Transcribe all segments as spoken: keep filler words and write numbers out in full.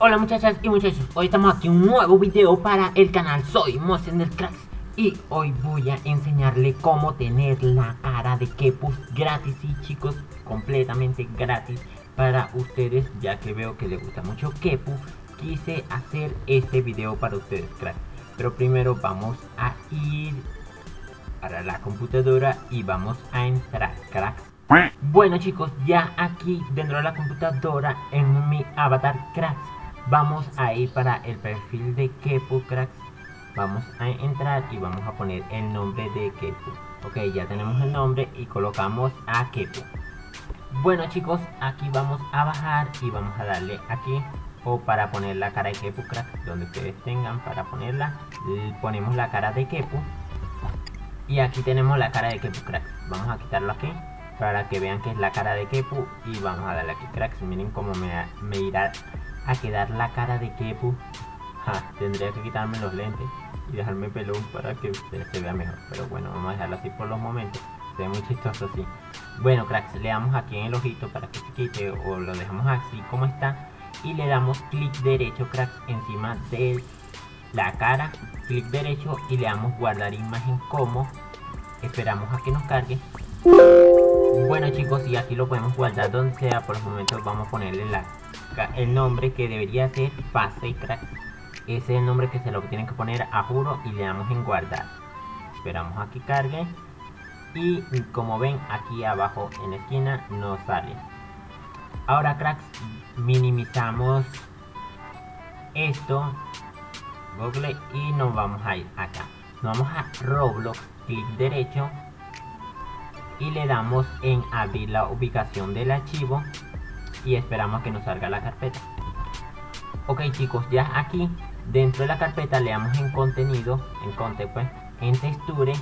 Hola muchachas y muchachos, hoy estamos aquí un nuevo video para el canal. Soy Mosender Cracks y hoy voy a enseñarle cómo tener la cara de Kepus gratis y sí, chicos, completamente gratis para ustedes, ya que veo que les gusta mucho Kepu. Quise hacer este video para ustedes, Cracks, pero primero vamos a ir para la computadora y vamos a entrar, Cracks. Bueno chicos, ya aquí dentro de la computadora en mi avatar, Cracks, vamos a ir para el perfil de Kepu, Cracks. Vamos a entrar y vamos a poner el nombre de Kepu. Ok, ya tenemos el nombre y colocamos a Kepu. Bueno chicos, aquí vamos a bajar y vamos a darle aquí o para poner la cara de Kepu, Cracks, donde ustedes tengan para ponerla. Ponemos la cara de Kepu y aquí tenemos la cara de Kepu, Cracks. Vamos a quitarlo aquí para que vean que es la cara de Kepu y vamos a darle aquí, Cracks. Miren cómo me, me irá a quedar la cara de Kepu. Ja, tendría que quitarme los lentes y dejarme pelón para que ustedes se vea mejor, pero bueno, vamos a dejarlo así por los momentos. Se ve muy chistoso así. Bueno Cracks, le damos aquí en el ojito para que se quite o lo dejamos así como está y le damos clic derecho, Cracks, encima de la cara, clic derecho, y le damos guardar imagen como. Esperamos a que nos cargue. Bueno chicos, y aquí lo podemos guardar donde sea. Por el momento vamos a ponerle la el nombre, que debería ser Fase, Cracks. Ese es el nombre que se lo tienen que poner a juro, y le damos en guardar. Esperamos a que cargue y como ven aquí abajo en la esquina no sale. Ahora Cracks, minimizamos esto Google y nos vamos a ir acá, nos vamos a Roblox, clic derecho y le damos en abrir la ubicación del archivo y esperamos a que nos salga la carpeta. Ok chicos, ya aquí dentro de la carpeta le damos en contenido, en content pues, en texture,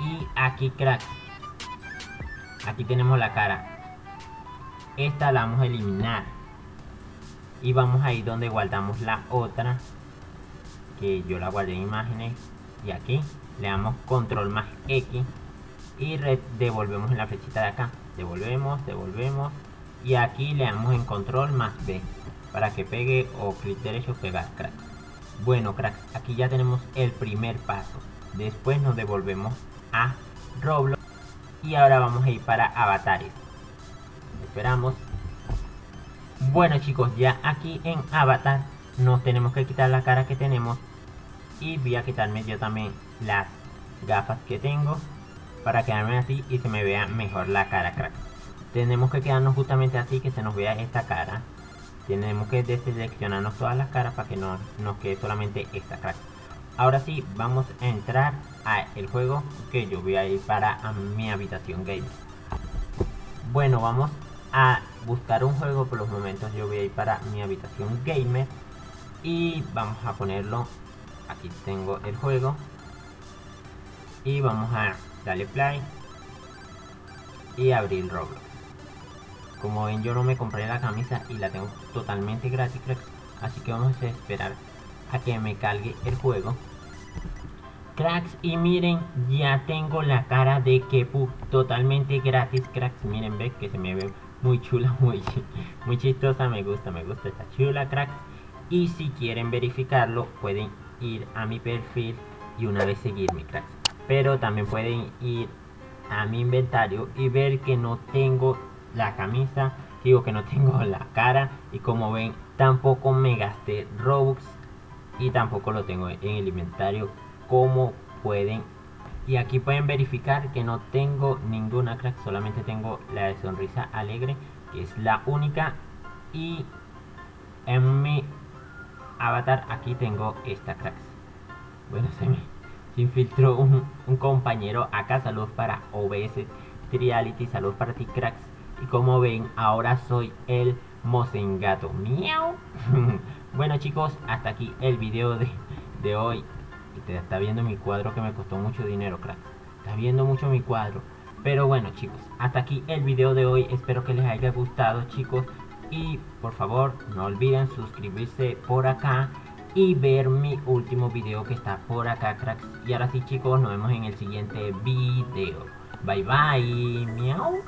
y aquí Cracks, aquí tenemos la cara, esta la vamos a eliminar y vamos a ir donde guardamos la otra, que yo la guardé en imágenes, y aquí le damos control más X y devolvemos en la flechita de acá, devolvemos, devolvemos y aquí le damos en control más B para que pegue o clic derecho pegar, Cracks. Bueno Cracks, aquí ya tenemos el primer paso. Después nos devolvemos a Roblox y ahora vamos a ir para avatares. Esperamos. Bueno chicos, ya aquí en avatar nos tenemos que quitar la cara que tenemos y voy a quitarme yo también las gafas que tengo para quedarme así y se me vea mejor la cara, Cracks. Tenemos que quedarnos justamente así, que se nos vea esta cara. Tenemos que deseleccionarnos todas las caras para que no nos quede solamente esta, Cracks. Ahora sí, vamos a entrar al juego, que yo voy a ir para a mi habitación game. Bueno, vamos a buscar un juego. Por los momentos yo voy a ir para mi habitación gamer y vamos a ponerlo. Aquí tengo el juego y vamos a darle play y abrir Roblox. Como ven, yo no me compré la camisa y la tengo totalmente gratis, Cracks, así que vamos a esperar a que me cargue el juego, Cracks, y miren, ya tengo la cara de Kepu totalmente gratis, Cracks. Miren, ve que se me ve muy chula, muy, muy chistosa, me gusta, me gusta, está chula, Cracks. Y si quieren verificarlo pueden ir a mi perfil y una vez seguirme, Cracks, pero también pueden ir a mi inventario y ver que no tengo la camisa, digo que no tengo la cara, y como ven tampoco me gasté Robux y tampoco lo tengo en el inventario, como pueden, y aquí pueden verificar que no tengo ninguna, Cracks, solamente tengo la de sonrisa alegre, que es la única, y en mi avatar aquí tengo esta, Cracks. Bueno, se me se infiltró un, un compañero acá. Saludos para O B S, Triality, saludos para ti, Cracks. Y como ven, ahora soy el mozengato. Miau. Bueno chicos, hasta aquí el video de, de hoy. Y te está viendo mi cuadro que me costó mucho dinero, Cracks. Está viendo mucho mi cuadro. Pero bueno chicos, hasta aquí el video de hoy. Espero que les haya gustado, chicos. Y por favor, no olviden suscribirse por acá y ver mi último video que está por acá, Cracks. Y ahora sí chicos, nos vemos en el siguiente video. Bye bye. Miau.